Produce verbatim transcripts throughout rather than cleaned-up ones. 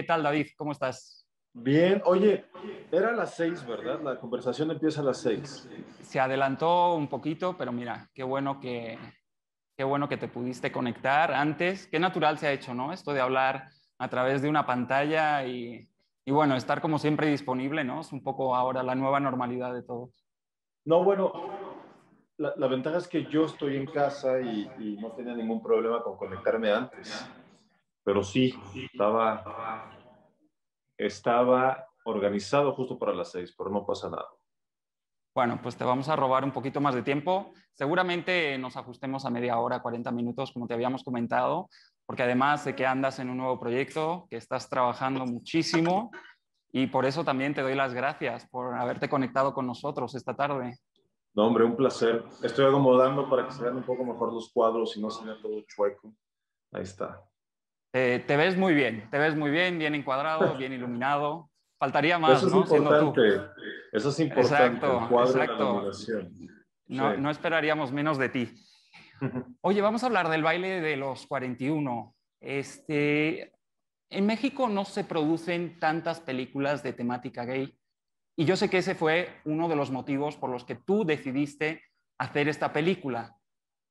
¿Qué tal, David? ¿Cómo estás? Bien. Oye, era las seis, ¿verdad? La conversación empieza a las seis. Se adelantó un poquito, pero mira, qué bueno que, qué bueno que te pudiste conectar antes. Qué natural se ha hecho, ¿no? Esto de hablar a través de una pantalla y, y bueno, estar como siempre disponible, ¿no? Es un poco ahora la nueva normalidad de todos. No, bueno, la, la ventaja es que yo estoy en casa y, y no tenía ningún problema con conectarme antes. Pero sí, estaba, estaba organizado justo para las seis, pero no pasa nada. Bueno, pues te vamos a robar un poquito más de tiempo. Seguramente nos ajustemos a media hora, cuarenta minutos, como te habíamos comentado, porque además de que andas en un nuevo proyecto, que estás trabajando muchísimo, y por eso también te doy las gracias por haberte conectado con nosotros esta tarde. No, hombre, un placer. Estoy acomodando para que se vean un poco mejor los cuadros y no se vea todo chueco. Ahí está. Eh, te ves muy bien, te ves muy bien, bien encuadrado, bien iluminado. Faltaría más, eso es, ¿no? Importante. Siendo tú. Eso es importante. Exacto, el cuadro, exacto. La iluminación. No, sí. No esperaríamos menos de ti. Oye, vamos a hablar del baile de los cuarenta y uno. Este, en México no se producen tantas películas de temática gay. Y yo sé que ese fue uno de los motivos por los que tú decidiste hacer esta película.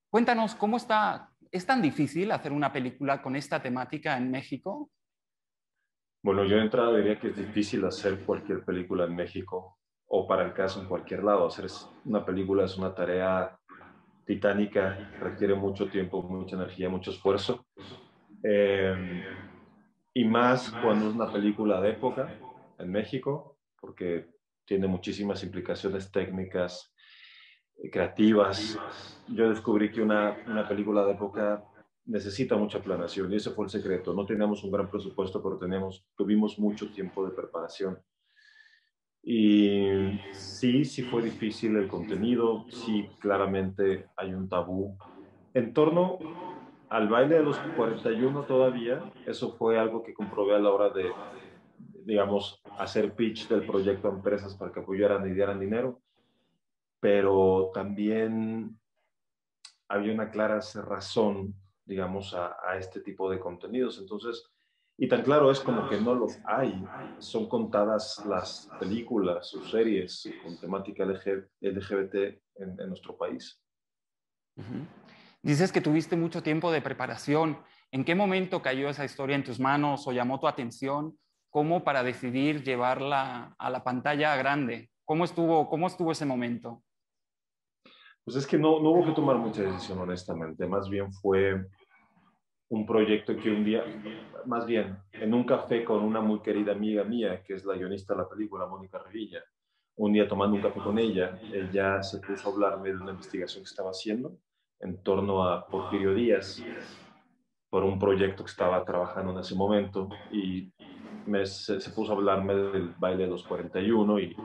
Cuéntanos, ¿cómo está? ¿Es tan difícil hacer una película con esta temática en México? Bueno, yo de entrada diría que es difícil hacer cualquier película en México, o para el caso en cualquier lado. Hacer una película es una tarea titánica, requiere mucho tiempo, mucha energía, mucho esfuerzo. Eh, y más cuando es una película de época en México, porque tiene muchísimas implicaciones técnicas, creativas. Yo descubrí que una, una película de época necesita mucha planeación y ese fue el secreto. No teníamos un gran presupuesto, pero teníamos, tuvimos mucho tiempo de preparación. Y sí, sí fue difícil el contenido, sí, claramente hay un tabú. En torno al baile de los cuarenta y uno todavía, eso fue algo que comprobé a la hora de, digamos, hacer pitch del proyecto a empresas para que apoyaran y dieran dinero. Pero también había una clara cerrazón, digamos, a, a este tipo de contenidos. Entonces, y tan claro es como que no los hay. Son contadas las películas o series con temática L G B T en, en nuestro país. Uh-huh. Dices que tuviste mucho tiempo de preparación. ¿En qué momento cayó esa historia en tus manos o llamó tu atención? ¿Cómo para decidir llevarla a la pantalla grande? ¿Cómo estuvo, cómo estuvo ese momento? Pues es que no, no hubo que tomar mucha decisión, honestamente. Más bien fue un proyecto que un día, más bien, en un café con una muy querida amiga mía, que es la guionista de la película, Mónica Revilla. Un día tomando un café con ella, ella se puso a hablarme de una investigación que estaba haciendo en torno a Porfirio Díaz, por un proyecto que estaba trabajando en ese momento, y me, se, se puso a hablarme del baile de los cuarenta y uno y...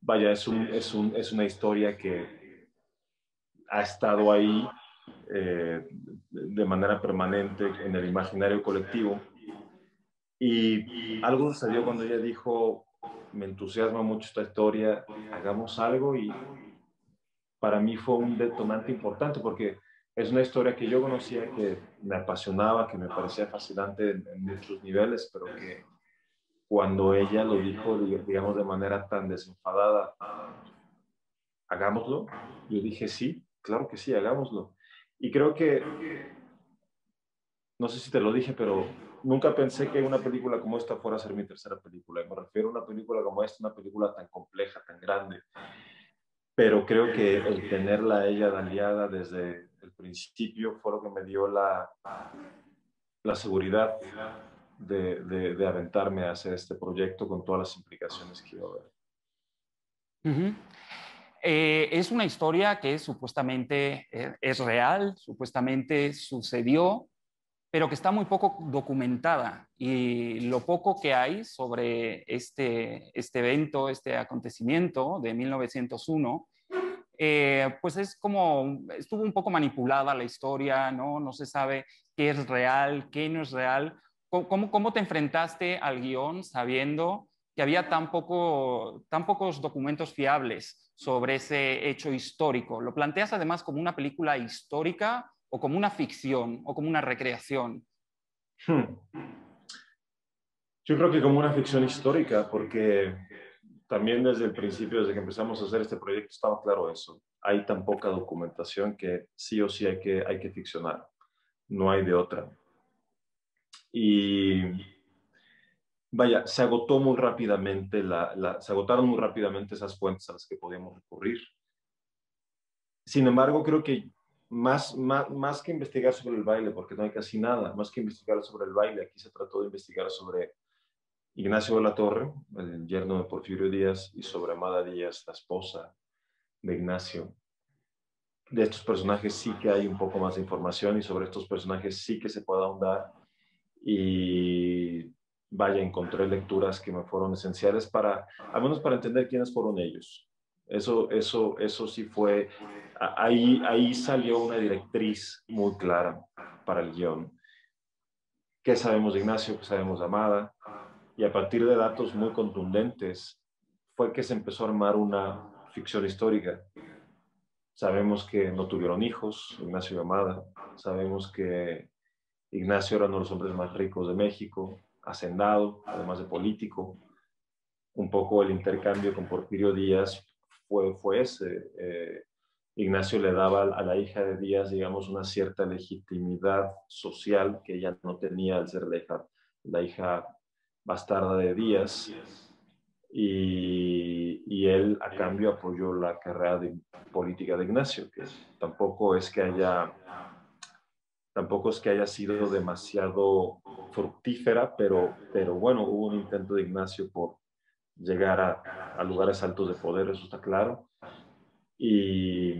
Vaya, es, un, es, un, es una historia que ha estado ahí eh, de manera permanente en el imaginario colectivo. Y algo salió cuando ella dijo, me entusiasma mucho esta historia, hagamos algo. Y para mí fue un detonante importante porque es una historia que yo conocía, que me apasionaba, que me parecía fascinante en, en muchos niveles, pero que... Cuando ella lo dijo, digamos, de manera tan desenfadada, hagámoslo, yo dije sí, claro que sí, hagámoslo. Y creo que, no sé si te lo dije, pero nunca pensé que una película como esta fuera a ser mi tercera película. Y me refiero a una película como esta, una película tan compleja, tan grande. Pero creo que el tenerla a ella de aliada desde el principio fue lo que me dio la, la seguridad De, de, de aventarme a hacer este proyecto con todas las implicaciones que iba a haber. Uh-huh. Eh, es una historia que supuestamente eh, es real, supuestamente sucedió, pero que está muy poco documentada. Y lo poco que hay sobre este, este evento, este acontecimiento de mil novecientos uno, eh, pues es como, estuvo un poco manipulada la historia, ¿no? No se sabe qué es real, qué no es real. ¿Cómo, ¿Cómo te enfrentaste al guión sabiendo que había tan, poco, tan pocos documentos fiables sobre ese hecho histórico? ¿Lo planteas además como una película histórica o como una ficción o como una recreación? Hmm. Yo creo que como una ficción histórica, porque también desde el principio, desde que empezamos a hacer este proyecto, estaba claro eso. Hay tan poca documentación que sí o sí hay que, hay que ficcionar. No hay de otra. Y vaya, se agotó muy rápidamente, la, la, se agotaron muy rápidamente esas fuentes a las que podíamos recurrir. Sin embargo, creo que más, más, más que investigar sobre el baile, porque no hay casi nada, más que investigar sobre el baile, aquí se trató de investigar sobre Ignacio de la Torre, el yerno de Porfirio Díaz, y sobre Amada Díaz, la esposa de Ignacio. De estos personajes sí que hay un poco más de información, y sobre estos personajes sí que se puede ahondar. Y vaya, encontré lecturas que me fueron esenciales para, al menos para entender quiénes fueron ellos. Eso, eso, eso sí fue, ahí, ahí salió una directriz muy clara para el guión. ¿Qué sabemos de Ignacio? ¿Qué sabemos de Amada? Y a partir de datos muy contundentes fue que se empezó a armar una ficción histórica. Sabemos que no tuvieron hijos, Ignacio y Amada. Sabemos que Ignacio era uno de los hombres más ricos de México, hacendado, además de político. Un poco el intercambio con Porfirio Díaz fue, fue ese. Eh, Ignacio le daba a la hija de Díaz, digamos, una cierta legitimidad social que ella no tenía al ser la hija, la hija bastarda de Díaz. Y, y él, a cambio, apoyó la carrera de, política de Ignacio, que tampoco es que haya... Tampoco es que haya sido demasiado fructífera, pero, pero bueno, hubo un intento de Ignacio por llegar a, a lugares altos de poder, eso está claro. Y,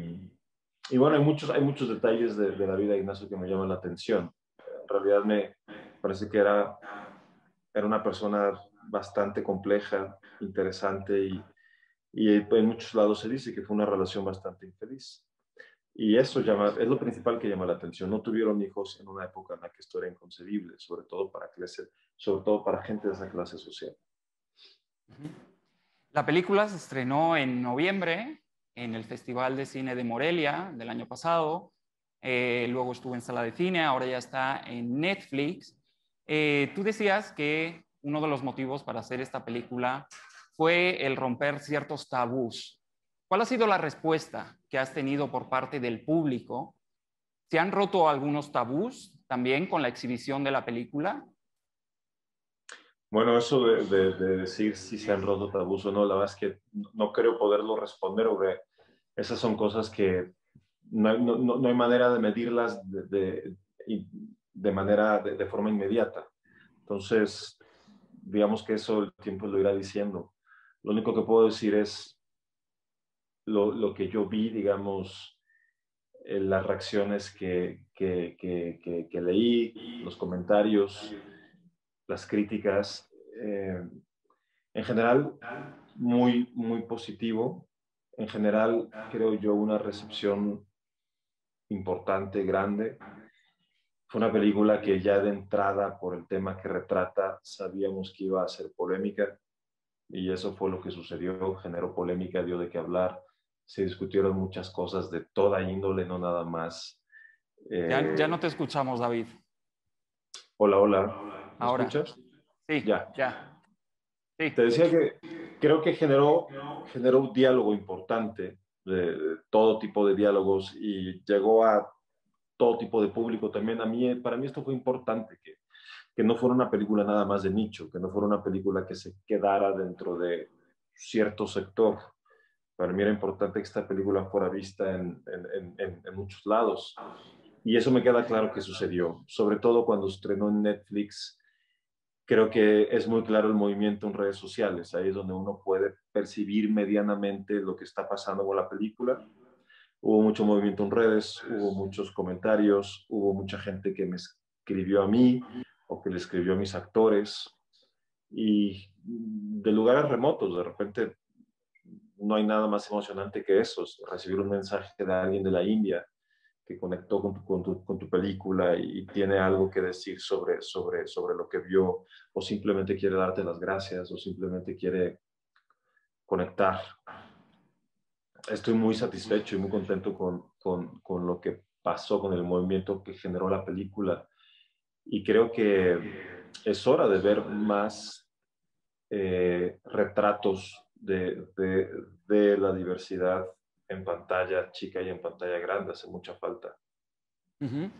y bueno, hay muchos, hay muchos detalles de, de la vida de Ignacio que me llaman la atención. En realidad me parece que era, era una persona bastante compleja, interesante, y, y en muchos lados se dice que fue una relación bastante infeliz. Y eso llama, es lo principal que llama la atención. No tuvieron hijos en una época en la que esto era inconcebible, sobre todo para clase, sobre todo para gente de esa clase social. La película se estrenó en noviembre en el Festival de Cine de Morelia del año pasado. Eh, luego estuvo en sala de cine, ahora ya está en Netflix. Eh, tú decías que uno de los motivos para hacer esta película fue el romper ciertos tabús. ¿Cuál ha sido la respuesta que has tenido por parte del público? ¿Se han roto algunos tabús también con la exhibición de la película? Bueno, eso de, de, de decir si se han roto tabús o no, la verdad es que no creo poderlo responder, porque esas son cosas que no, no, no hay manera de medirlas de, de, de, manera, de, de forma inmediata. Entonces, digamos que eso el tiempo lo irá diciendo. Lo único que puedo decir es Lo, lo que yo vi, digamos, eh, las reacciones que, que, que, que, que leí, los comentarios, las críticas, eh, en general muy, muy positivo. En general, creo yo, una recepción importante, grande. Fue una película que ya de entrada, por el tema que retrata, sabíamos que iba a ser polémica, y eso fue lo que sucedió. Generó polémica, dio de qué hablar. Se discutieron muchas cosas de toda índole, no nada más. Eh... Ya, ya no te escuchamos, David. Hola, hola. ¿Me Ahora. escuchas? Sí, ya. ya. Sí. Te decía que creo que generó, generó un diálogo importante, de todo tipo de diálogos, y llegó a todo tipo de público también. A mí, para mí esto fue importante, que, que no fuera una película nada más de nicho, que no fuera una película que se quedara dentro de cierto sector. Para mí era importante que esta película fuera vista en, en, en, en muchos lados. Y eso me queda claro que sucedió. Sobre todo cuando estrenó en Netflix, creo que es muy claro el movimiento en redes sociales. Ahí es donde uno puede percibir medianamente lo que está pasando con la película. Hubo mucho movimiento en redes, hubo muchos comentarios, hubo mucha gente que me escribió a mí o que le escribió a mis actores. Y de lugares remotos, de repente... No hay nada más emocionante que eso, recibir un mensaje de alguien de la India que conectó con tu, con tu, con tu película y, y tiene algo que decir sobre, sobre, sobre lo que vio, o simplemente quiere darte las gracias, o simplemente quiere conectar. Estoy muy satisfecho y muy contento con, con, con lo que pasó, con el movimiento que generó la película. Y creo que es hora de ver más eh, retratos de, de, de la diversidad en pantalla chica y en pantalla grande. Hace mucha falta. Uh-huh.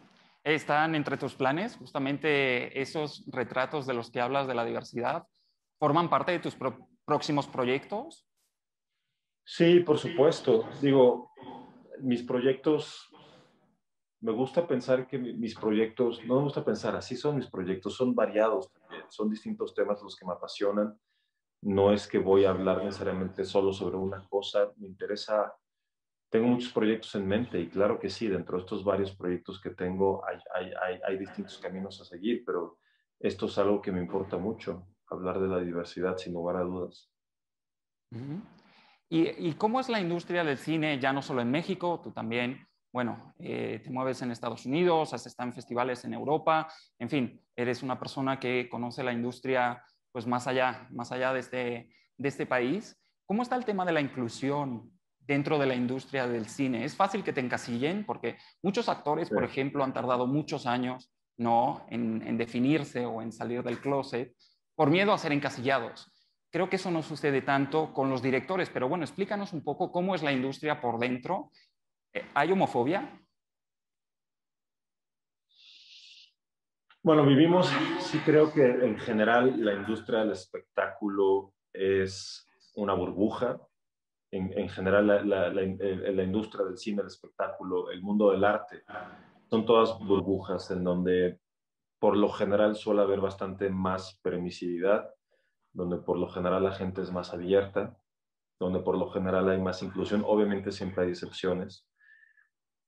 ¿Están entre tus planes justamente esos retratos de los que hablas de la diversidad? ¿Forman parte de tus pro- próximos proyectos? Sí, por supuesto. Digo, mis proyectos... Me gusta pensar que mis proyectos, no me gusta pensar, así son mis proyectos, son variados también, son distintos temas los que me apasionan. No es que voy a hablar necesariamente solo sobre una cosa, me interesa, tengo muchos proyectos en mente y claro que sí, dentro de estos varios proyectos que tengo hay, hay, hay, hay distintos caminos a seguir, pero esto es algo que me importa mucho, hablar de la diversidad sin lugar a dudas. ¿Y, y cómo es la industria del cine, ya no solo en México, tú también? Bueno, eh, te mueves en Estados Unidos, has estado en festivales en Europa, en fin, eres una persona que conoce la industria pues, más allá, más allá de este, de este país. ¿Cómo está el tema de la inclusión dentro de la industria del cine? ¿Es fácil que te encasillen? Porque muchos actores, sí. por ejemplo, han tardado muchos años ¿no? en, en definirse o en salir del closet por miedo a ser encasillados. Creo que eso no sucede tanto con los directores, pero bueno, explícanos un poco cómo es la industria por dentro. ¿Hay homofobia? Bueno, vivimos, sí creo que en general la industria del espectáculo es una burbuja. En, en general la, la, la, la industria del cine, el espectáculo, el mundo del arte, son todas burbujas en donde por lo general suele haber bastante más permisividad, donde por lo general la gente es más abierta, donde por lo general hay más inclusión. Obviamente siempre hay excepciones.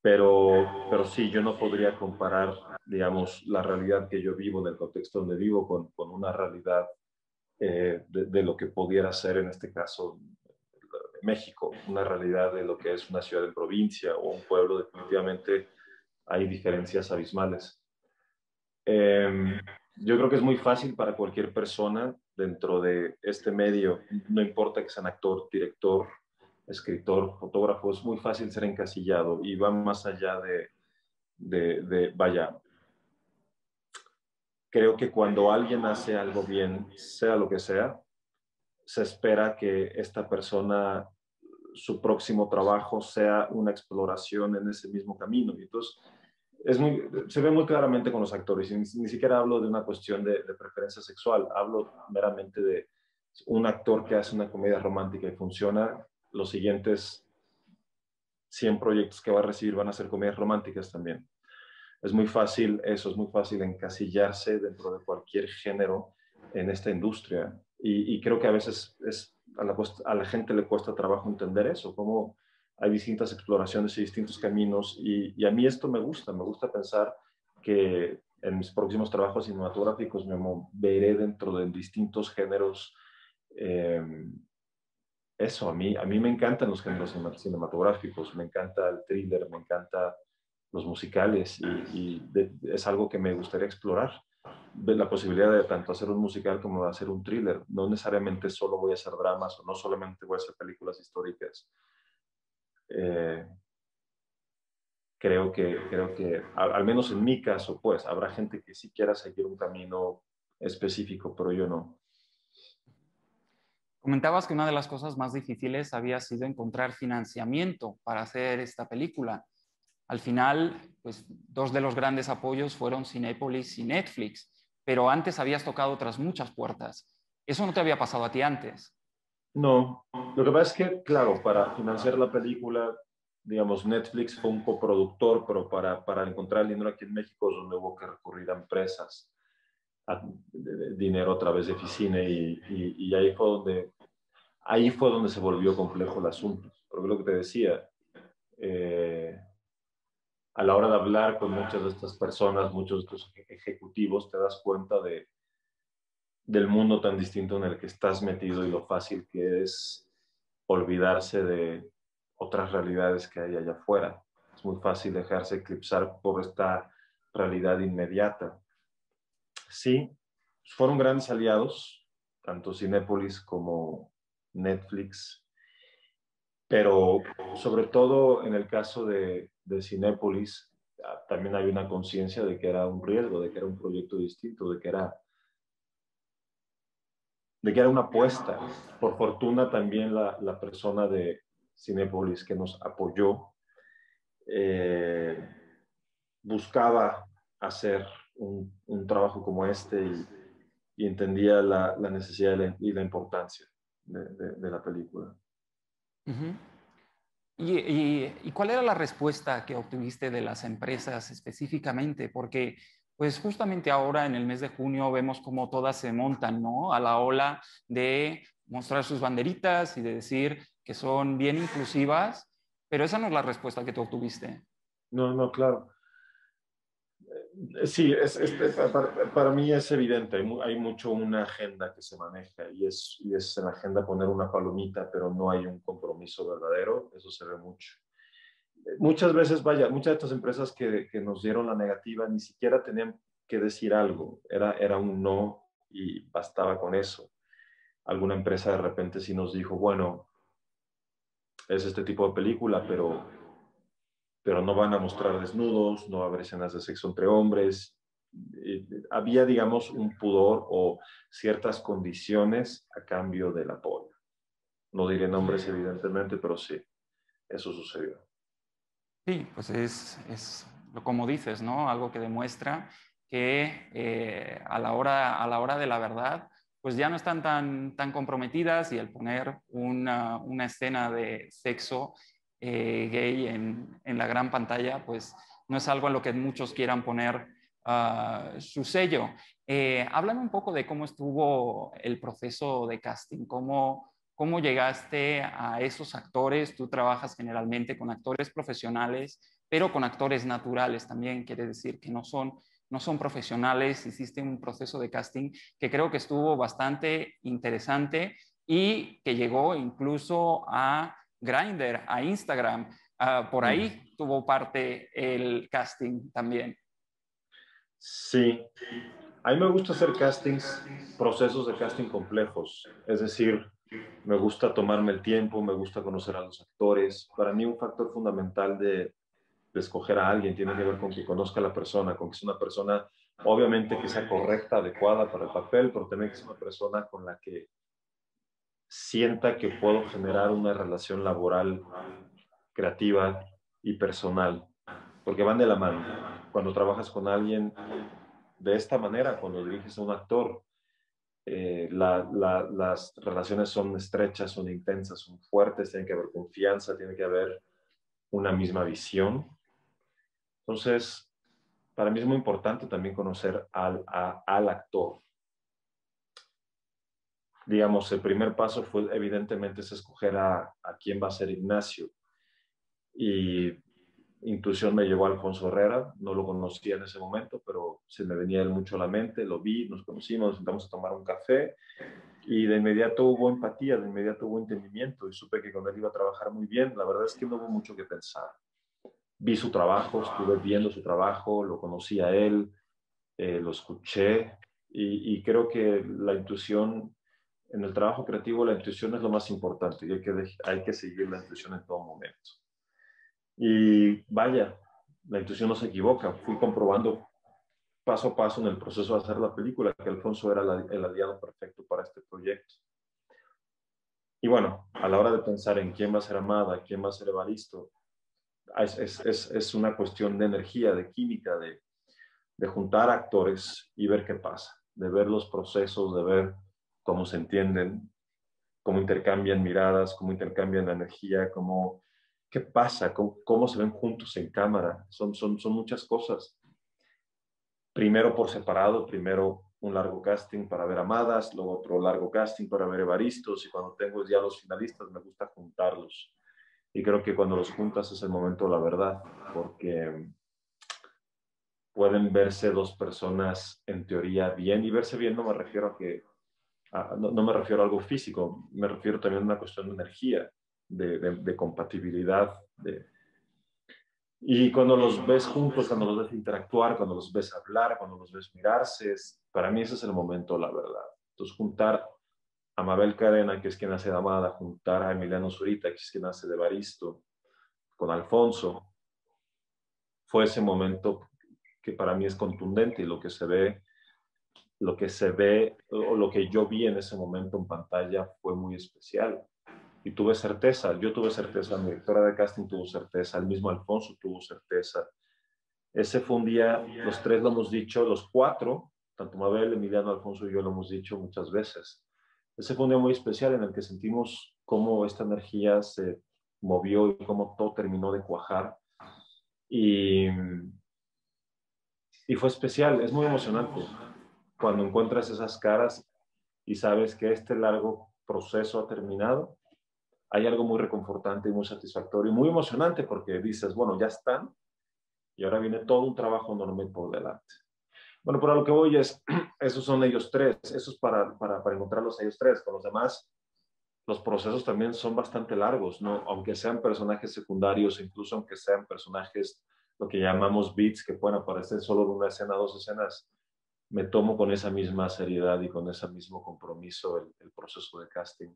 Pero, pero sí, yo no podría comparar, digamos, la realidad que yo vivo en el contexto donde vivo con, con una realidad eh, de, de lo que pudiera ser, en este caso, México, una realidad de lo que es una ciudad de provincia o un pueblo. Definitivamente hay diferencias abismales. Eh, yo creo que es muy fácil para cualquier persona dentro de este medio, no importa que sean actor, director, escritor, fotógrafo, es muy fácil ser encasillado y va más allá de, de, de, vaya, creo que cuando alguien hace algo bien, sea lo que sea, se espera que esta persona, su próximo trabajo sea una exploración en ese mismo camino. Y entonces, es muy, se ve muy claramente con los actores, y ni, ni siquiera hablo de una cuestión de, de preferencia sexual, hablo meramente de un actor que hace una comedia romántica y funciona. Los siguientes cien proyectos que va a recibir van a ser comedias románticas también. Es muy fácil eso, es muy fácil encasillarse dentro de cualquier género en esta industria. Y, y creo que a veces es, a, la, a la gente le cuesta trabajo entender eso, cómo hay distintas exploraciones y distintos caminos. Y, y a mí esto me gusta, me gusta pensar que en mis próximos trabajos cinematográficos me moveré dentro de distintos géneros. eh, Eso, a mí, a mí me encantan los géneros cinematográficos, me encanta el thriller, me encanta los musicales y, y de, es algo que me gustaría explorar. La posibilidad de tanto hacer un musical como hacer un thriller. No necesariamente solo voy a hacer dramas o no solamente voy a hacer películas históricas. Eh, creo que, creo que al, al menos en mi caso, pues, habrá gente que sí quiera seguir un camino específico, pero yo no. Comentabas que una de las cosas más difíciles había sido encontrar financiamiento para hacer esta película. Al final, pues, dos de los grandes apoyos fueron Cinépolis y Netflix, pero antes habías tocado otras muchas puertas. ¿Eso no te había pasado a ti antes? No. Lo que pasa es que, claro, para financiar la película, digamos, Netflix fue un coproductor, pero para, para encontrar el dinero aquí en México es donde hubo que recurrir a empresas. A dinero a través de Ficine y, y, y ahí, fue donde, ahí fue donde se volvió complejo el asunto. Porque lo que te decía, eh, a la hora de hablar con muchas de estas personas, muchos de estos ejecutivos, te das cuenta de, del mundo tan distinto en el que estás metido y lo fácil que es olvidarse de otras realidades que hay allá afuera. Es muy fácil dejarse eclipsar por esta realidad inmediata. Sí, fueron grandes aliados, tanto Cinépolis como Netflix, pero sobre todo en el caso de, de Cinépolis, también hay una conciencia de que era un riesgo, de que era un proyecto distinto, de que era de que era una apuesta. Por fortuna también la, la persona de Cinépolis que nos apoyó eh, buscaba hacer un, un trabajo como este y, y entendía la, la necesidad de la, y la importancia de, de, de la película. Uh-huh. ¿Y, y, y cuál era la respuesta que obtuviste de las empresas específicamente? Porque pues justamente ahora en el mes de junio vemos cómo todas se montan, ¿no?, a la ola de mostrar sus banderitas y de decir que son bien inclusivas, pero esa no es la respuesta que tú obtuviste. No, no, claro. Sí, es, es, es, para, para mí es evidente, hay, hay mucho una agenda que se maneja y es, y es en la agenda poner una palomita, pero no hay un compromiso verdadero, eso se ve mucho. Muchas veces, vaya, muchas de estas empresas que, que nos dieron la negativa ni siquiera tenían que decir algo, era, era un no y bastaba con eso. Alguna empresa de repente sí nos dijo, bueno, es este tipo de película, pero, pero no van a mostrar desnudos, no va a haber escenas de sexo entre hombres. Y había, digamos, un pudor o ciertas condiciones a cambio del apoyo. No diré nombres, evidentemente, pero sí, eso sucedió. Sí, pues es, es como dices, ¿no? Algo que demuestra que eh, a, la hora, a la hora de la verdad, pues ya no están tan, tan comprometidas, y al poner una, una escena de sexo eh, gay en, en la gran pantalla, pues no es algo en lo que muchos quieran poner uh, su sello. Eh, háblame un poco de cómo estuvo el proceso de casting, cómo... ¿Cómo llegaste a esos actores? Tú trabajas generalmente con actores profesionales, pero con actores naturales también, quiere decir que no son, no son profesionales. Hiciste un proceso de casting que creo que estuvo bastante interesante y que llegó incluso a Grindr, a Instagram. Uh, por ahí sí tuvo parte el casting también. Sí. A mí me gusta hacer castings, procesos de casting complejos, es decir... Me gusta tomarme el tiempo, me gusta conocer a los actores. Para mí un factor fundamental de, de escoger a alguien tiene que ver con que conozca a la persona, con que es una persona, obviamente, que sea correcta, adecuada para el papel, pero también que sea una persona con la que sienta que puedo generar una relación laboral, creativa y personal, porque van de la mano. Cuando trabajas con alguien de esta manera, cuando diriges a un actor, Eh, la, la, las relaciones son estrechas, son intensas, son fuertes, tiene que haber confianza, tiene que haber una misma visión. Entonces, para mí es muy importante también conocer al, a, al actor. Digamos, el primer paso fue, evidentemente, es escoger a, a quién va a ser Ignacio. Y intuición me llevó a Alfonso Herrera, no lo conocía en ese momento, pero se me venía él mucho a la mente, lo vi, nos conocimos, nos sentamos a tomar un café y de inmediato hubo empatía, de inmediato hubo entendimiento y supe que con él iba a trabajar muy bien. La verdad es que no hubo mucho que pensar. Vi su trabajo, estuve viendo su trabajo, lo conocí a él, eh, lo escuché y, y creo que la intuición, en el trabajo creativo la intuición es lo más importante y hay que, hay que seguir la intuición en todo momento. Y vaya, la intuición no se equivoca. Fui comprobando paso a paso en el proceso de hacer la película que Alfonso era la, el aliado perfecto para este proyecto. Y bueno, a la hora de pensar en quién va a ser Amada, quién va a ser Evaristo, es, es, es, es una cuestión de energía, de química, de, de juntar actores y ver qué pasa, de ver los procesos, de ver cómo se entienden, cómo intercambian miradas, cómo intercambian la energía, cómo... ¿Qué pasa? ¿Cómo, cómo se ven juntos en cámara? Son, son, son muchas cosas. Primero por separado, primero un largo casting para ver Amadas, luego otro largo casting para ver Evaristos, y cuando tengo ya los finalistas me gusta juntarlos. Y creo que cuando los juntas es el momento de la verdad, porque pueden verse dos personas en teoría bien, y verse bien no me refiero a que, a, no, no me refiero a algo físico, me refiero también a una cuestión de energía. De, de, de compatibilidad. De... Y cuando los ves juntos, cuando los ves interactuar, cuando los ves hablar, cuando los ves mirarse, es, para mí ese es el momento, la verdad. Entonces, juntar a Mabel Cadena, que es quien hace de Amada, juntar a Emiliano Zurita, que es quien hace de Evaristo, con Alfonso, fue ese momento que para mí es contundente y lo que se ve lo que se ve o lo que yo vi en ese momento en pantalla fue muy especial. Y tuve certeza, yo tuve certeza, mi directora de casting tuvo certeza, el mismo Alfonso tuvo certeza. Ese fue un día, los tres lo hemos dicho, los cuatro, tanto Mabel, Emiliano, Alfonso y yo lo hemos dicho muchas veces. Ese fue un día muy especial en el que sentimos cómo esta energía se movió y cómo todo terminó de cuajar. Y, y fue especial, es muy emocionante cuando encuentras esas caras y sabes que este largo proceso ha terminado. Hay algo muy reconfortante y muy satisfactorio y muy emocionante porque dices, bueno, ya están y ahora viene todo un trabajo enorme por delante. Bueno, pero a lo que voy es, esos son ellos tres, eso es para, para, para encontrarlos a ellos tres. Con los demás, los procesos también son bastante largos, ¿no? Aunque sean personajes secundarios, incluso aunque sean personajes, lo que llamamos beats, que pueden aparecer solo de una escena, dos escenas, me tomo con esa misma seriedad y con ese mismo compromiso el, el proceso de casting.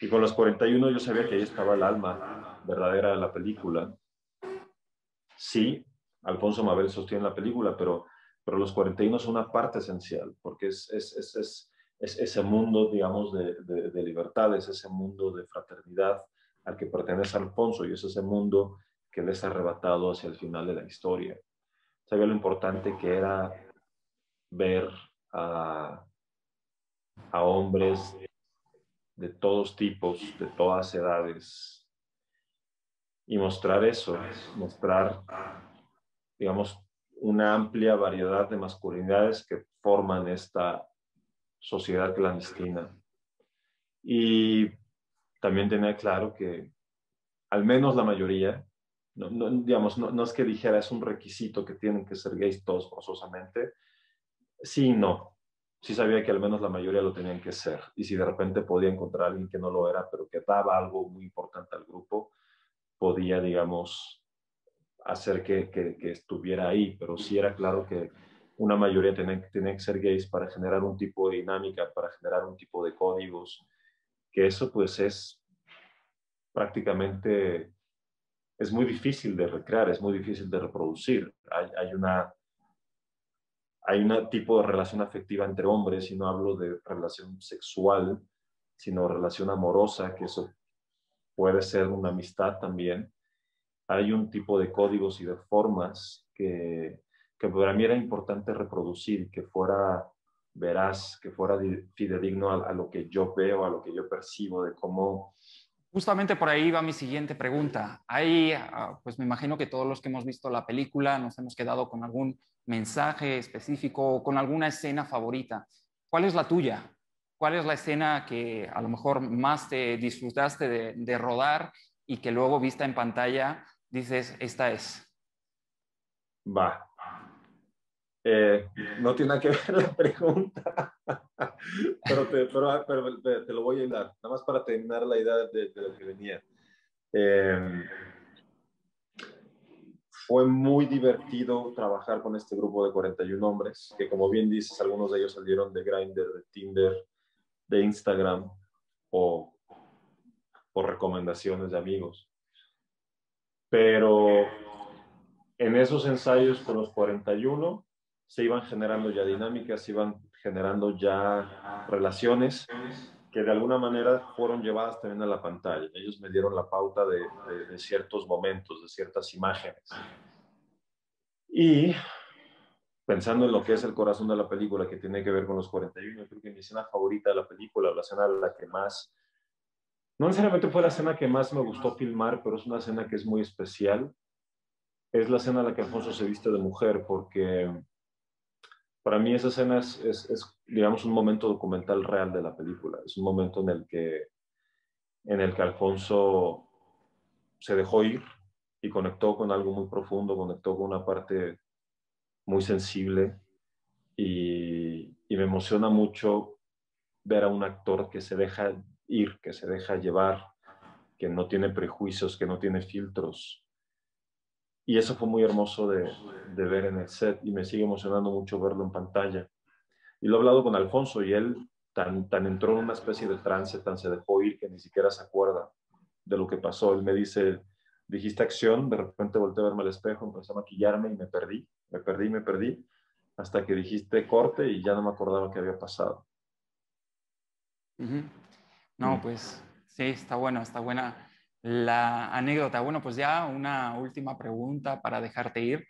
Y con los cuarenta y uno yo sabía que ahí estaba el alma verdadera de la película. Sí, Alfonso Mabel sostiene la película, pero, pero los cuarenta y uno son una parte esencial, porque es, es, es, es, es ese mundo, digamos, de, de, de libertad, es ese mundo de fraternidad al que pertenece Alfonso, y es ese mundo que les ha arrebatado hacia el final de la historia. Sabía lo importante que era ver a, a hombres de todos tipos, de todas edades, y mostrar eso, mostrar, digamos, una amplia variedad de masculinidades que forman esta sociedad clandestina. Y también tener claro que, al menos la mayoría, no, no, digamos, no, no es que dijera, es un requisito que tienen que ser gays todos forzosamente, sí y no. Sí sabía que al menos la mayoría lo tenían que ser. Y si de repente podía encontrar a alguien que no lo era, pero que daba algo muy importante al grupo, podía, digamos, hacer que, que, que estuviera ahí. Pero sí era claro que una mayoría tenía, tenía que ser gays para generar un tipo de dinámica, para generar un tipo de códigos, que eso pues es prácticamente, es muy difícil de recrear, es muy difícil de reproducir. Hay, hay una... Hay un tipo de relación afectiva entre hombres, y no hablo de relación sexual, sino relación amorosa, que eso puede ser una amistad también. Hay un tipo de códigos y de formas que, que para mí era importante reproducir, que fuera veraz, que fuera fidedigno a, a lo que yo veo, a lo que yo percibo, de cómo... Justamente por ahí va mi siguiente pregunta. Ahí, pues me imagino que todos los que hemos visto la película nos hemos quedado con algún mensaje específico o con alguna escena favorita. ¿Cuál es la tuya? ¿Cuál es la escena que a lo mejor más te disfrutaste de, de rodar y que luego vista en pantalla dices, esta es? Va. Eh, no tiene nada que ver la pregunta, pero, te, pero, pero te lo voy a hilar, nada más para terminar la idea de, de lo que venía. Eh, fue muy divertido trabajar con este grupo de cuarenta y uno hombres, que como bien dices, algunos de ellos salieron de Grindr, de Tinder, de Instagram, o por recomendaciones de amigos. Pero en esos ensayos con los cuarenta y uno, se iban generando ya dinámicas, se iban generando ya relaciones que de alguna manera fueron llevadas también a la pantalla. Ellos me dieron la pauta de, de, de ciertos momentos, de ciertas imágenes. Y pensando en lo que es el corazón de la película, que tiene que ver con los cuarenta y uno, creo que mi escena favorita de la película, la escena la que más, no necesariamente fue la escena que más me gustó filmar, pero es una escena que es muy especial, es la escena en la que Alfonso se viste de mujer, porque... Para mí esa escena es, es, es, digamos, un momento documental real de la película. Es un momento en el que, en el que Alfonso se dejó ir y conectó con algo muy profundo, conectó con una parte muy sensible. Y, y me emociona mucho ver a un actor que se deja ir, que se deja llevar, que no tiene prejuicios, que no tiene filtros. Y eso fue muy hermoso de, de ver en el set, y me sigue emocionando mucho verlo en pantalla. Y lo he hablado con Alfonso, y él tan, tan entró en una especie de trance, tan se dejó ir que ni siquiera se acuerda de lo que pasó. Él me dice, dijiste acción, de repente volteé a verme al espejo, empecé a maquillarme y me perdí, me perdí, me perdí. hasta que dijiste corte y ya no me acordaba qué había pasado. Uh-huh. No, uh-huh. Pues sí, está bueno, está buena la anécdota. Bueno, pues ya una última pregunta para dejarte ir.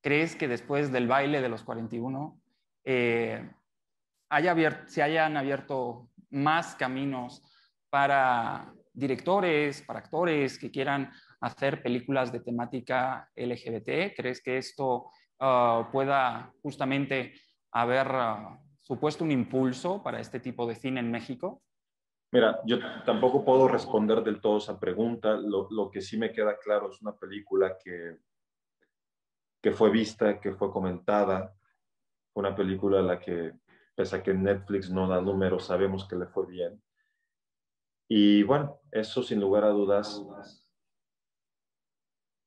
¿Crees que después del baile de los cuarenta y uno eh, haya abierto, se hayan abierto más caminos para directores, para actores que quieran hacer películas de temática L G B T? ¿Crees que esto uh, pueda justamente haber uh, supuesto un impulso para este tipo de cine en México? Mira, yo tampoco puedo responder del todo esa pregunta. Lo, lo que sí me queda claro es una película que, que fue vista, que fue comentada, una película a la que, pese a que Netflix no da números, sabemos que le fue bien. Y bueno, eso sin lugar a dudas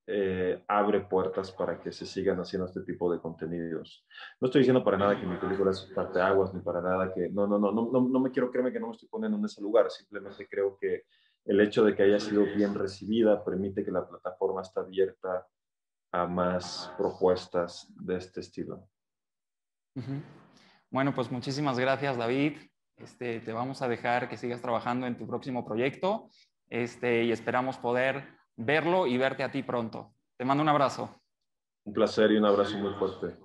eh, abre puertas para que se sigan haciendo este tipo de contenidos. No estoy diciendo para nada que mi película es parteaguas, ni para nada que... No, no, no, no, no, no me quiero, créeme que no me estoy poniendo en ese lugar. Simplemente creo que el hecho de que haya sido bien recibida permite que la plataforma esté abierta a más propuestas de este estilo. Bueno, pues muchísimas gracias, David. Este, te vamos a dejar que sigas trabajando en tu próximo proyecto este, y esperamos poder verlo y verte a ti pronto. Te mando un abrazo. Un placer y un abrazo muy fuerte.